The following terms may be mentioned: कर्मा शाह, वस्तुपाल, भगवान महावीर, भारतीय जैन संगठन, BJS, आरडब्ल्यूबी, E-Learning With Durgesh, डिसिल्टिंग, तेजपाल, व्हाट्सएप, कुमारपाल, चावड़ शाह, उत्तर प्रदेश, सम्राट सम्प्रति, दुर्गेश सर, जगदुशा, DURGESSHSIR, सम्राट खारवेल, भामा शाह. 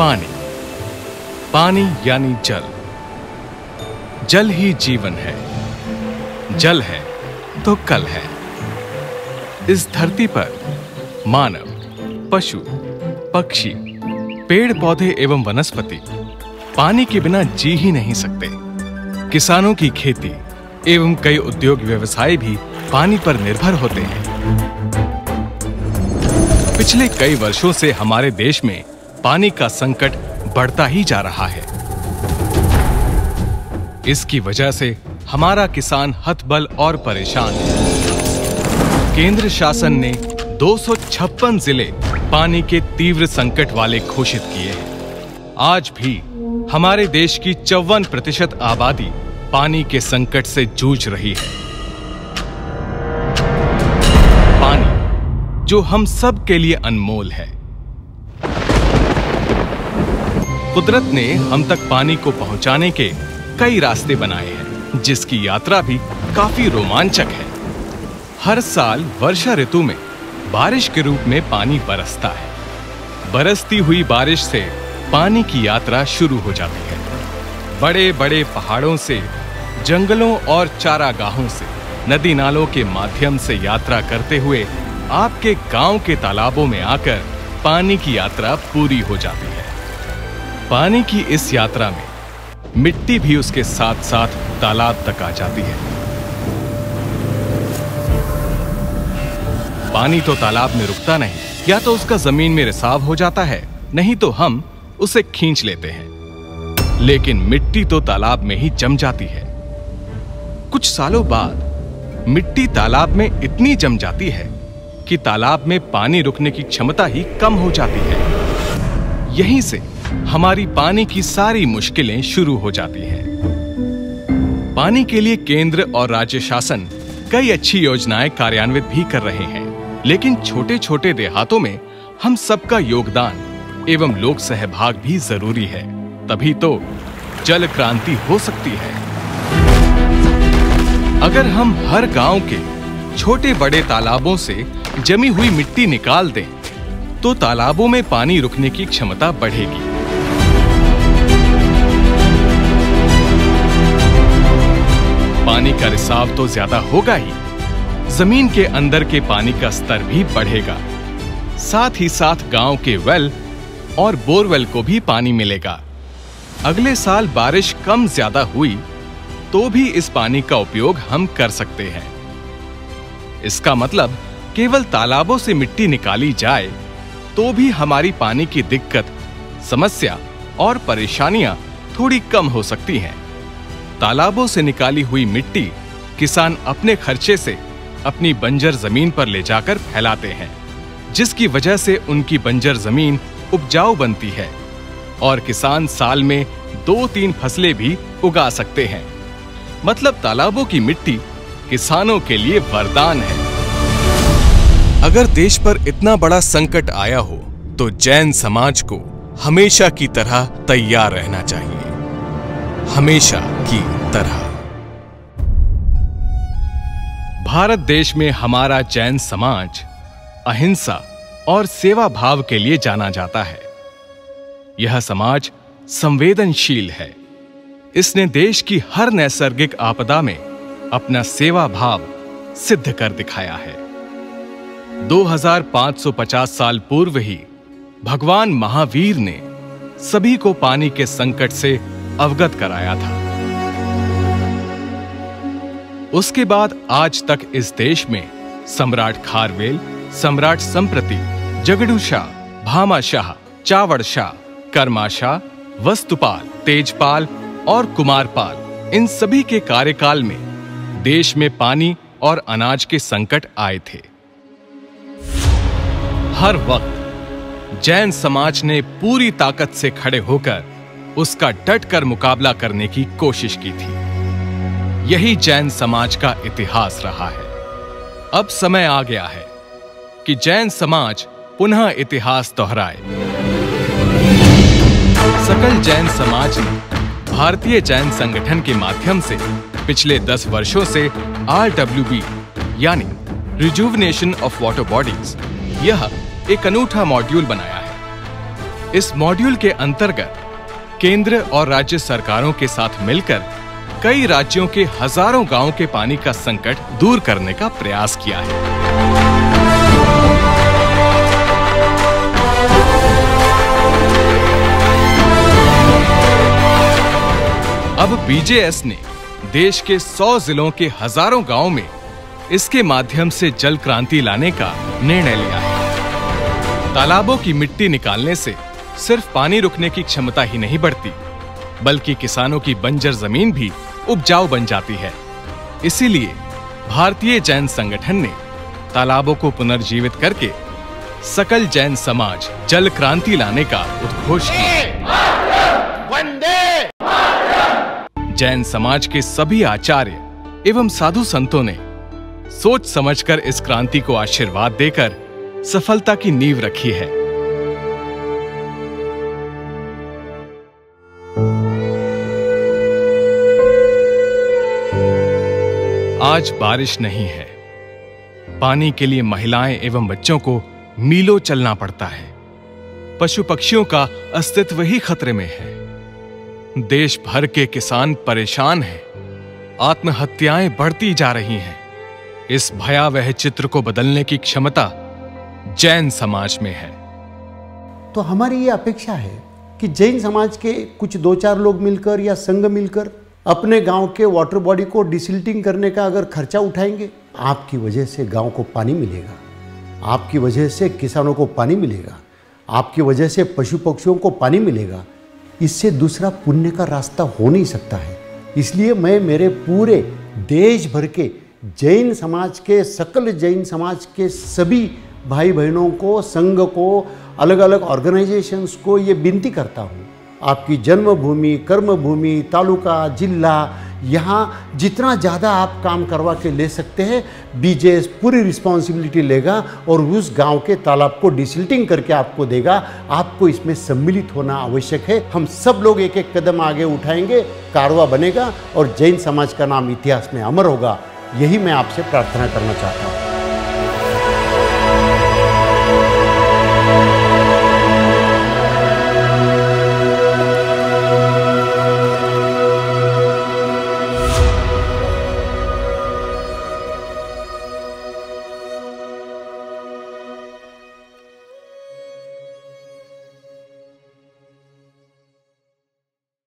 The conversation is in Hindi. पानी, पानी यानी जल। जल ही जीवन है, जल है तो कल है। इस धरती पर मानव, पशु, पक्षी, पेड़ पौधे एवं वनस्पति पानी के बिना जी ही नहीं सकते। किसानों की खेती एवं कई उद्योग व्यवसाय भी पानी पर निर्भर होते हैं। पिछले कई वर्षों से हमारे देश में पानी का संकट बढ़ता ही जा रहा है। इसकी वजह से हमारा किसान हतबल और परेशान है। केंद्र शासन ने 256 जिले पानी के तीव्र संकट वाले घोषित किए हैं। आज भी हमारे देश की 54% आबादी पानी के संकट से जूझ रही है। पानी जो हम सब के लिए अनमोल है। कुदरत ने हम तक पानी को पहुंचाने के कई रास्ते बनाए हैं, जिसकी यात्रा भी काफी रोमांचक है। हर साल वर्षा ऋतु में बारिश के रूप में पानी बरसता है। बरसती हुई बारिश से पानी की यात्रा शुरू हो जाती है। बड़े बड़े पहाड़ों से, जंगलों और चारागाहों से, नदी नालों के माध्यम से यात्रा करते हुए आपके गांव के तालाबों में आकर पानी की यात्रा पूरी हो जाती है। पानी की इस यात्रा में मिट्टी भी उसके साथ साथ तालाब तक आ जाती है। पानी तो तालाब में रुकता नहीं, या तो उसका जमीन में रिसाव हो जाता है, नहीं तो हम उसे खींच लेते हैं, लेकिन मिट्टी तो तालाब में ही जम जाती है। कुछ सालों बाद मिट्टी तालाब में इतनी जम जाती है कि तालाब में पानी रुकने की क्षमता ही कम हो जाती है। यहीं से हमारी पानी की सारी मुश्किलें शुरू हो जाती हैं। पानी के लिए केंद्र और राज्य शासन कई अच्छी योजनाएं कार्यान्वित भी कर रहे हैं, लेकिन छोटे छोटे देहातों में हम सबका योगदान एवं लोक सहभाग भी जरूरी है, तभी तो जल क्रांति हो सकती है। अगर हम हर गांव के छोटे बड़े तालाबों से जमी हुई मिट्टी निकाल दें, तो तालाबों में पानी रुकने की क्षमता बढ़ेगी। पानी का रिसाव तो ज्यादा होगा ही, जमीन के अंदर के पानी का स्तर भी बढ़ेगा। साथ ही साथ गांव के वेल और बोरवेल को भी पानी मिलेगा। अगले साल बारिश कम ज्यादा हुई तो भी इस पानी का उपयोग हम कर सकते हैं। इसका मतलब केवल तालाबों से मिट्टी निकाली जाए तो भी हमारी पानी की दिक्कत, समस्या और परेशानियां थोड़ी कम हो सकती हैं। तालाबों से निकाली हुई मिट्टी किसान अपने खर्चे से अपनी बंजर जमीन पर ले जाकर फैलाते हैं, जिसकी वजह से उनकी बंजर जमीन उपजाऊ बनती है और किसान साल में 2-3 फसलें भी उगा सकते हैं। मतलब तालाबों की मिट्टी किसानों के लिए वरदान है। अगर देश पर इतना बड़ा संकट आया हो तो जैन समाज को हमेशा की तरह तैयार रहना चाहिए, हमेशा की तरह। भारत देश में हमारा जैन समाज अहिंसा और सेवा भाव के लिए जाना जाता है। यह समाज संवेदनशील है। इसने देश की हर नैसर्गिक आपदा में अपना सेवा भाव सिद्ध कर दिखाया है। 2550 साल पूर्व ही भगवान महावीर ने सभी को पानी के संकट से अवगत कराया था। उसके बाद आज तक इस देश में सम्राट खारवेल, सम्राट सम्प्रति, जगदुशा, भामा शाह, चावड़ शाह, कर्मा शाह, वस्तुपाल, तेजपाल और कुमारपाल, इन सभी के कार्यकाल में देश में पानी और अनाज के संकट आए थे। हर वक्त जैन समाज ने पूरी ताकत से खड़े होकर उसका डटकर मुकाबला करने की कोशिश की थी। यही जैन समाज का इतिहास रहा है। अब समय आ गया है कि जैन समाज पुनः इतिहास दोहराए। सकल जैन समाज ने भारतीय जैन संगठन के माध्यम से पिछले 10 वर्षों से आरडब्ल्यूबी यानी रिजुवनेशन ऑफ वाटर बॉडीज, यह एक अनूठा मॉड्यूल बनाया है। इस मॉड्यूल के अंतर्गत केंद्र और राज्य सरकारों के साथ मिलकर कई राज्यों के हजारों गांवों के पानी का संकट दूर करने का प्रयास किया है। अब बीजेएस ने देश के 100 जिलों के हजारों गांवों में इसके माध्यम से जल क्रांति लाने का निर्णय लिया है। तालाबों की मिट्टी निकालने से सिर्फ पानी रुकने की क्षमता ही नहीं बढ़ती, बल्कि किसानों की बंजर जमीन भी उपजाऊ बन जाती है। इसीलिए भारतीय जैन संगठन ने तालाबों को पुनर्जीवित करके सकल जैन समाज जल क्रांति लाने का उद्घोष किया। जैन समाज के सभी आचार्य एवं साधु संतों ने सोच समझकर इस क्रांति को आशीर्वाद देकर सफलता की नींव रखी है। आज बारिश नहीं है, पानी के लिए महिलाएं एवं बच्चों को मीलों चलना पड़ता है। पशु पक्षियों का अस्तित्व ही खतरे में है। देश भर के किसान परेशान हैं, आत्महत्याएं बढ़ती जा रही हैं। इस भयावह चित्र को बदलने की क्षमता जैन समाज में है। तो हमारी ये अपेक्षा है कि जैन समाज के कुछ दो चार लोग मिलकर या संघ मिलकर अपने गांव के वाटर बॉडी को डिसिल्टिंग करने का अगर खर्चा उठाएंगे, आपकी वजह से गांव को पानी मिलेगा, आपकी वजह से किसानों को पानी मिलेगा, आपकी वजह से पशु पक्षियों को पानी मिलेगा। इससे दूसरा पुण्य का रास्ता हो नहीं सकता है। इसलिए मैं मेरे पूरे देश भर के जैन समाज के सकल जैन समाज के सभी भाई बहनों को, संघ को, अलग अलग ऑर्गेनाइजेशंस को ये विनती करता हूँ, आपकी जन्मभूमि, कर्मभूमि, तालुका, जिला, यहाँ जितना ज़्यादा आप काम करवा के ले सकते हैं, बीजेएस पूरी रिस्पॉन्सिबिलिटी लेगा और उस गांव के तालाब को डिसिल्टिंग करके आपको देगा। आपको इसमें सम्मिलित होना आवश्यक है। हम सब लोग एक एक कदम आगे उठाएंगे, कारवा बनेगा और जैन समाज का नाम इतिहास में अमर होगा। यही मैं आपसे प्रार्थना करना चाहता हूँ।